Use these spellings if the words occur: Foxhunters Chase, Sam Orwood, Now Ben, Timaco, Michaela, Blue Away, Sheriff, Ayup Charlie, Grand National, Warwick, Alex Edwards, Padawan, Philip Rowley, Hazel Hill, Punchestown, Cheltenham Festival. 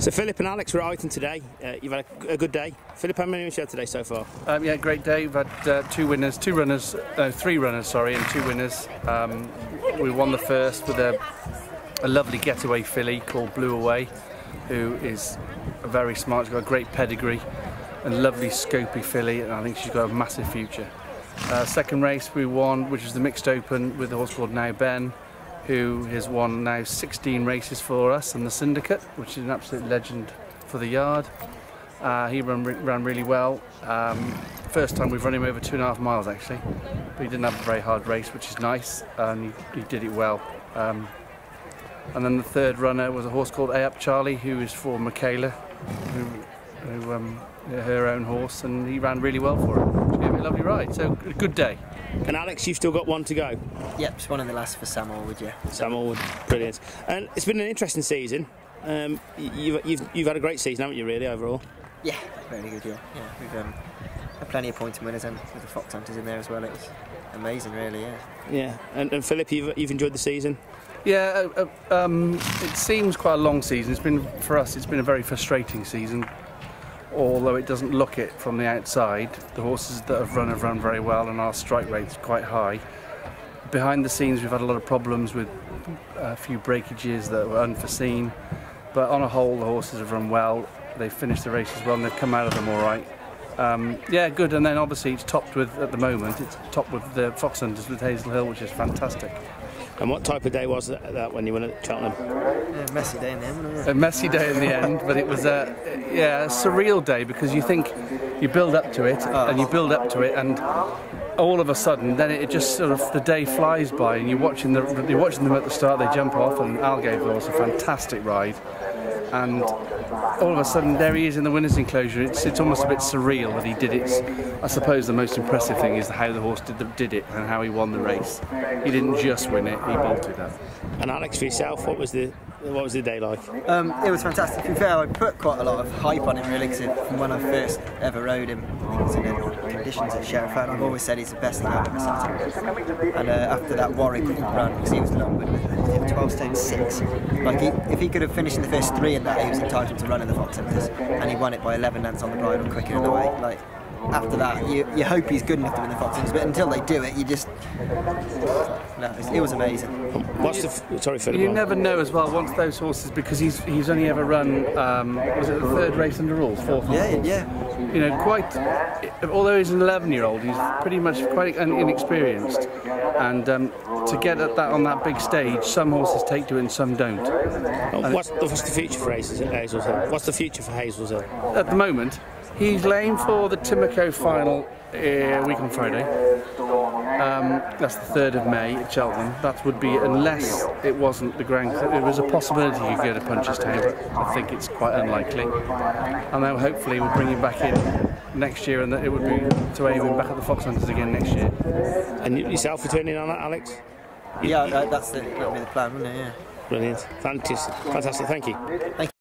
So Philip and Alex were out in today. You've had a good day. Philip, how many have you had today so far? Yeah, great day. We've had three runners and two winners. We won the first with a lovely getaway filly called Blue Away, who is very smart. She's got a great pedigree and lovely scopy filly, and I think she's got a massive future. Second race we won, which was the mixed open, with a horse called Now Ben, who has won now 16 races for us in the syndicate, which is an absolute legend for the yard. He ran really well. First time we've run him over 2.5 miles actually, but he didn't have a very hard race, which is nice, and he did it well. And then the third runner was a horse called Ayup Charlie, who is for Michaela, who her own horse, and he ran really well for her. She gave me a lovely ride, so a good day. And Alex, you've still got one to go? Yep, it's one of the last for Sam Orwood, yeah. Sam Orwood, brilliant. And it's been an interesting season. You've had a great season, haven't you, really, overall? Yeah, really good, yeah. We've had plenty of points and winners, and with the Foxhunters in there as well, it was amazing, really, yeah. Yeah, and Philip, you've enjoyed the season? Yeah, it seems quite a long season. It's been, for us, it's been a very frustrating season. Although it doesn't look it from the outside, the horses that have run very well, and our strike rate's quite high. Behind the scenes, we've had a lot of problems with a few breakages that were unforeseen, but on a whole, the horses have run well. They've finished the races well, and they've come out of them all right. Yeah, good. And then obviously it's topped with, at the moment, it's topped with the Foxhunters with Hazel Hill, which is fantastic. And what type of day was that when you went at Cheltenham? A messy day in the end, wasn't it? A messy day in the end, but it was a surreal day, because you think you build up to it, and you build up to it, and all of a sudden, then it just sort of, the day flies by, and you're watching them at the start, they jump off, and Al gave the horse a fantastic ride, and all of a sudden there he is in the winner's enclosure. It's almost a bit surreal that he did it. I suppose the most impressive thing is how the horse did it and how he won the race. He didn't just win it, he bolted up. And Alex, for yourself, what was the day like? It was fantastic. To be fair, I put quite a lot of hype on him, really, because from when I first ever rode him, I think it was in the conditions at Sheriff, and I've always said he's the best thing I've ever seen. And after that Warwick run, because he was long with it, 12 stone 6. Like, if he could have finished in the first three in that, he was entitled to run in the Foxhunters, and he won it by 11 lengths on the bridle, quicker in the way. Like, after that, you hope he's good enough to win the Foxhunters, but until they do it, you just... No, it was amazing. You never know as well, once those horses, because he's only ever run, was it the third race under rules? Fourth? Yeah. You know, although he's an 11-year-old, he's pretty much quite inexperienced. And to get at that on that big stage, some horses take to it and some don't. And what's the future for Hazel Hill? What's the future for Hazel Hill? At the moment, he's laying for the Timaco final week on Friday. That's the 3rd of May at Cheltenham. That would be, unless it wasn't the Grand, it was a possibility you could go to Punchestown, but I think it's quite unlikely. And then hopefully we'll bring him back in next year, and it would be to aim him back at the Foxhunters again next year. And yourself returning on that, Alex? Yeah, that'll be the plan, wouldn't it? Yeah. Brilliant. Fantastic. Thank you. Thank you.